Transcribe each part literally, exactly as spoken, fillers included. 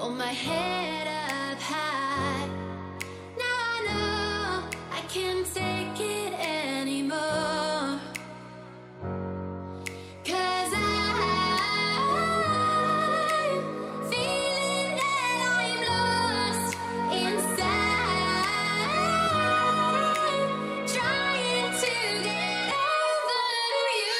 hold my head up high. Now I know I can't take it anymore, 'cause I'm feeling that I'm lost inside, trying to get over you.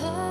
heart.